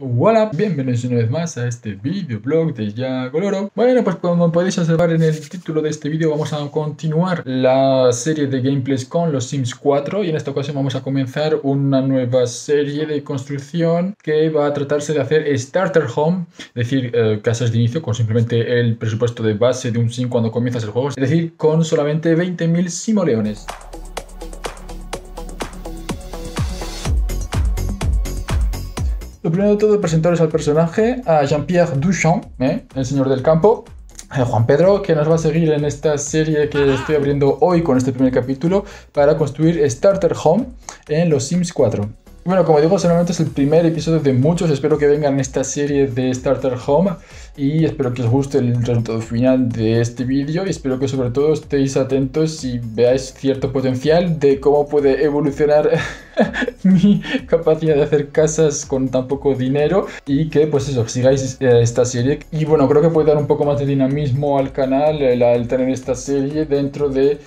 Hola, bienvenidos una vez más a este videoblog de Yagoloro. Bueno, pues como podéis observar en el título de este vídeo, vamos a continuar la serie de gameplays con los Sims 4 y en esta ocasión vamos a comenzar una nueva serie de construcción que va a tratarse de hacer starter home, es decir, casas de inicio con simplemente el presupuesto de base de un sim cuando comienzas el juego, es decir, con solamente 20.000 simoleones. Lo primero de todo, presentaros al personaje, a Jean-Pierre Duchamp, el señor del campo, Juan Pedro, que nos va a seguir en esta serie que estoy abriendo hoy con este primer capítulo para construir Starter Home en los Sims 4. Bueno, como digo, solamente es el primer episodio de muchos, espero que vengan esta serie de Starter Home y espero que os guste el resultado final de este vídeo y espero que sobre todo estéis atentos y veáis cierto potencial de cómo puede evolucionar mi capacidad de hacer casas con tan poco dinero y que pues eso, sigáis esta serie. Y bueno, creo que puede dar un poco más de dinamismo al canal al tener esta serie dentro de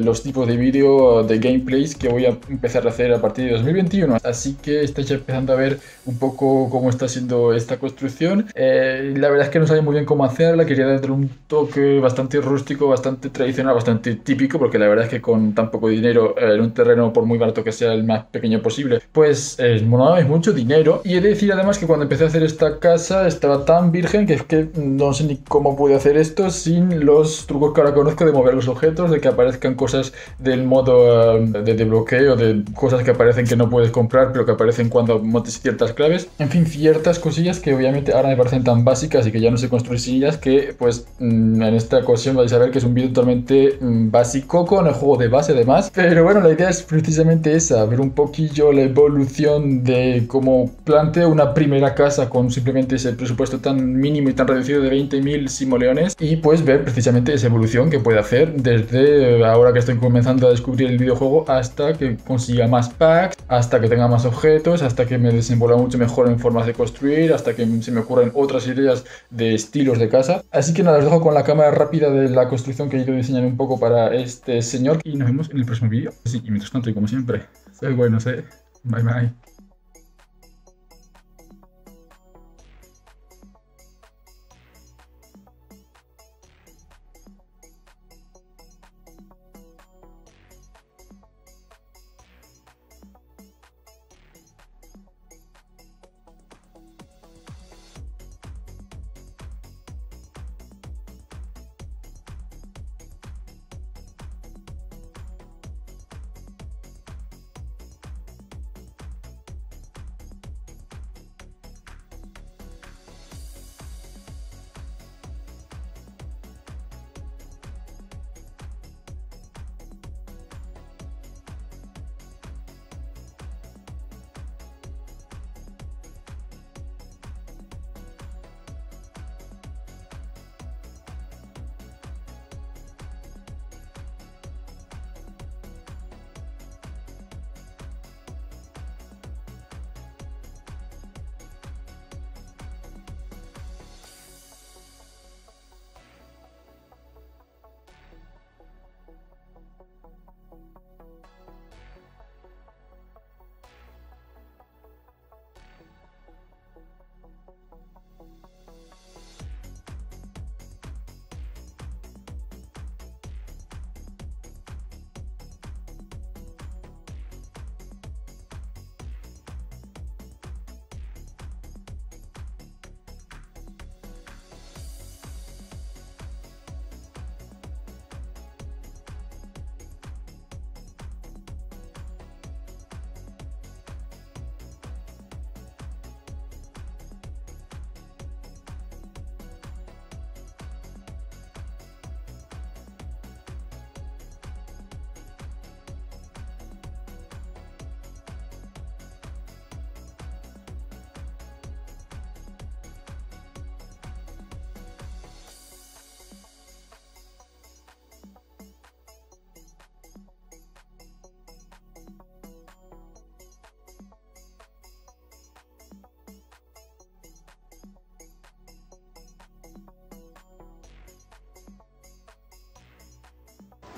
los tipos de vídeo de gameplays que voy a empezar a hacer a partir de 2021. Así que estáis empezando a ver un poco cómo está siendo esta construcción. La verdad es que no sabía muy bien cómo hacerla, quería darle un toque bastante rústico, bastante tradicional, bastante típico, porque la verdad es que con tan poco dinero en un terreno, por muy barato que sea el más pequeño posible, pues no es mucho dinero. Y he de decir además que cuando empecé a hacer esta casa estaba tan virgen que es que no sé ni cómo pude hacer esto sin los trucos que ahora conozco de mover los objetos, de que aparezcan cosas del modo de desbloqueo, de cosas que aparecen que no puedes comprar pero que aparecen cuando montes ciertas claves, en fin, ciertas cosillas que obviamente ahora me parecen tan básicas y que ya no sé construir sin ellas, que pues en esta ocasión vais a ver que es un vídeo totalmente básico con el juego de base además. Pero bueno, la idea es precisamente esa, ver un poquillo la evolución de cómo planteo una primera casa con simplemente ese presupuesto tan mínimo y tan reducido de 20.000 simoleones y pues ver precisamente esa evolución que puede hacer desde ahora que estoy comenzando a descubrir el videojuego hasta que consiga más packs, hasta que tenga más objetos, hasta que me desenvuelva mucho mejor en formas de construir, hasta que se me ocurren otras ideas de estilos de casa. Así que nada, os dejo con la cámara rápida de la construcción que he ido diseñando un poco para este señor y nos vemos en el próximo vídeo. Sí, y mientras tanto y como siempre, soy bueno, sé. Bye bye.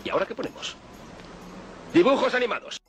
¿Y ahora qué ponemos? Dibujos animados.